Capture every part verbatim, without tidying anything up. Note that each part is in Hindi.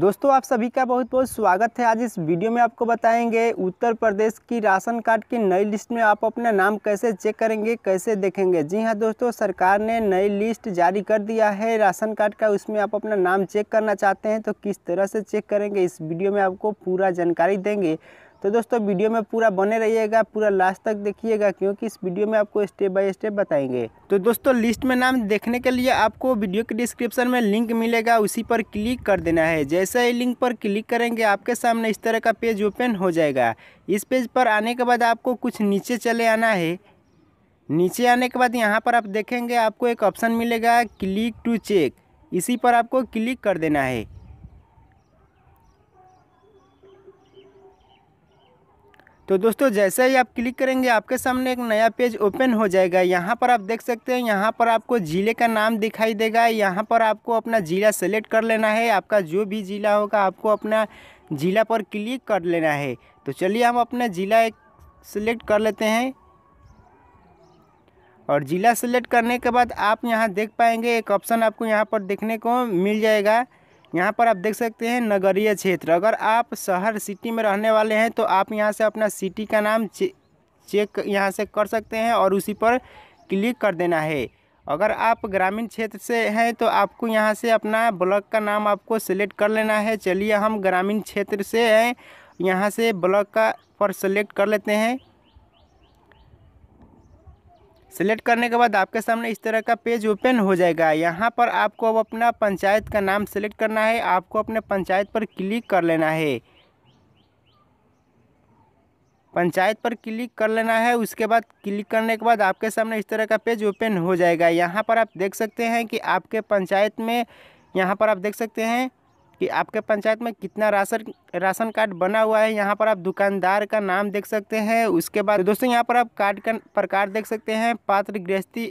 दोस्तों आप सभी का बहुत बहुत स्वागत है। आज इस वीडियो में आपको बताएंगे उत्तर प्रदेश की राशन कार्ड की नई लिस्ट में आप अपना नाम कैसे चेक करेंगे, कैसे देखेंगे। जी हां दोस्तों, सरकार ने नई लिस्ट जारी कर दिया है राशन कार्ड का, उसमें आप अपना नाम चेक करना चाहते हैं तो किस तरह से चेक करेंगे इस वीडियो में आपको पूरा जानकारी देंगे। तो दोस्तों वीडियो में पूरा बने रहिएगा, पूरा लास्ट तक देखिएगा, क्योंकि इस वीडियो में आपको स्टेप बाय स्टेप बताएंगे। तो दोस्तों लिस्ट में नाम देखने के लिए आपको वीडियो के डिस्क्रिप्शन में लिंक मिलेगा, उसी पर क्लिक कर देना है। जैसे ही लिंक पर क्लिक करेंगे आपके सामने इस तरह का पेज ओपन हो जाएगा। इस पेज पर आने के बाद आपको कुछ नीचे चले आना है। नीचे आने के बाद यहाँ पर आप देखेंगे आपको एक ऑप्शन मिलेगा क्लिक टू चेक, इसी पर आपको क्लिक कर देना है। तो दोस्तों जैसे ही आप क्लिक करेंगे आपके सामने एक नया पेज ओपन हो जाएगा। यहाँ पर आप देख सकते हैं, यहाँ पर आपको ज़िले का नाम दिखाई देगा। यहाँ पर आपको अपना ज़िला सेलेक्ट कर लेना है, आपका जो भी ज़िला होगा आपको अपना ज़िला पर क्लिक कर लेना है। तो चलिए हम अपना ज़िला एक सेलेक्ट कर लेते हैं, और ज़िला सेलेक्ट करने के बाद आप यहाँ देख पाएंगे एक ऑप्शन आपको यहाँ पर देखने को मिल जाएगा। यहाँ पर आप देख सकते हैं नगरीय क्षेत्र। अगर आप शहर सिटी में रहने वाले हैं तो आप यहाँ से अपना सिटी का नाम चे, चेक यहाँ से कर सकते हैं और उसी पर क्लिक कर देना है। अगर आप ग्रामीण क्षेत्र से हैं तो आपको यहाँ से अपना ब्लॉक का नाम आपको सेलेक्ट कर लेना है। चलिए हम ग्रामीण क्षेत्र से हैं, यहाँ से ब्लॉक का पर सेलेक्ट कर लेते हैं। सेलेक्ट करने के बाद आपके सामने इस तरह का पेज ओपन हो जाएगा। यहाँ पर आपको अब अपना पंचायत का नाम सेलेक्ट करना है, आपको अपने पंचायत पर क्लिक कर लेना है। पंचायत पर क्लिक कर लेना है, उसके बाद क्लिक करने के बाद आपके सामने इस तरह का पेज ओपन हो जाएगा। यहाँ पर आप देख सकते हैं कि आपके पंचायत में यहाँ पर आप देख सकते हैं कि आपके पंचायत में कितना राशन राशन कार्ड बना हुआ है। यहाँ पर आप दुकानदार का नाम देख सकते हैं। उसके बाद दोस्तों यहाँ पर आप कार्ड का प्रकार देख सकते हैं। पात्र गृहस्थी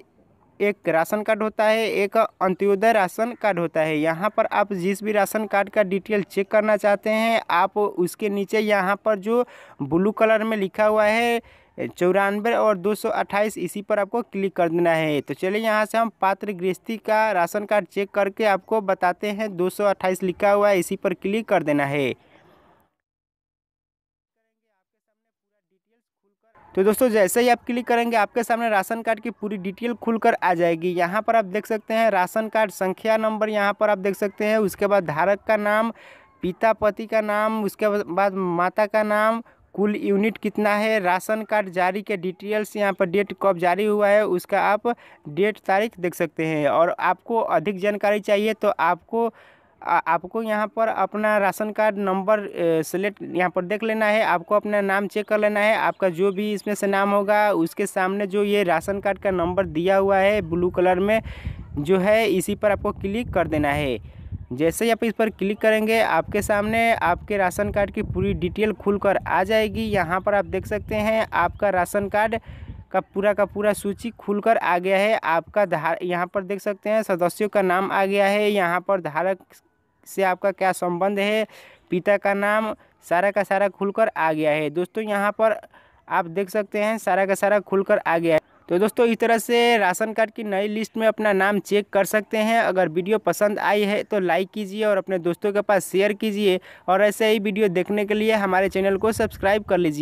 एक राशन कार्ड होता है, एक अंत्योदय राशन कार्ड होता है। यहाँ पर आप जिस भी राशन कार्ड का डिटेल चेक करना चाहते हैं आप उसके नीचे यहाँ पर जो ब्लू कलर में लिखा हुआ है चौरानवे और दो सौ अट्ठाईस, इसी पर आपको क्लिक कर देना है। तो चलिए यहाँ से हम पात्र गृहस्थी का राशन कार्ड चेक करके आपको बताते हैं। दो सौ अट्ठाईस लिखा हुआ है, इसी पर क्लिक कर देना है। तो दोस्तों जैसे ही आप क्लिक करेंगे आपके सामने राशन कार्ड की पूरी डिटेल खुलकर आ जाएगी। यहाँ पर आप देख सकते हैं राशन कार्ड संख्या नंबर यहाँ पर आप देख सकते हैं, उसके बाद धारक का नाम, पिता पति का नाम, उसके बाद माता का नाम, कुल यूनिट कितना है, राशन कार्ड जारी के डिटेल्स, यहाँ पर डेट कब जारी हुआ है उसका आप डेट तारीख देख सकते हैं। और आपको अधिक जानकारी चाहिए तो आपको आ, आपको यहाँ पर अपना राशन कार्ड नंबर सेलेक्ट यहाँ पर देख लेना है। आपको अपना नाम चेक कर लेना है, आपका जो भी इसमें से नाम होगा उसके सामने जो ये राशन कार्ड का नंबर दिया हुआ है ब्लू कलर में जो है, इसी पर आपको क्लिक कर देना है। जैसे ही आप इस पर क्लिक करेंगे आपके सामने आपके राशन कार्ड की पूरी डिटेल खुलकर आ जाएगी। यहाँ पर आप देख सकते हैं आपका राशन कार्ड का पूरा का पूरा सूची खुलकर आ गया है। आपका धार यहाँ पर देख सकते हैं सदस्यों का नाम आ गया है, यहाँ पर धारक से आपका क्या संबंध है, पिता का नाम, सारा का सारा खुलकर आ गया है। दोस्तों यहाँ पर आप देख सकते हैं सारा का सारा खुलकर आ गया है। तो दोस्तों इस तरह से राशन कार्ड की नई लिस्ट में अपना नाम चेक कर सकते हैं। अगर वीडियो पसंद आई है तो लाइक कीजिए और अपने दोस्तों के पास शेयर कीजिए, और ऐसे ही वीडियो देखने के लिए हमारे चैनल को सब्सक्राइब कर लीजिए।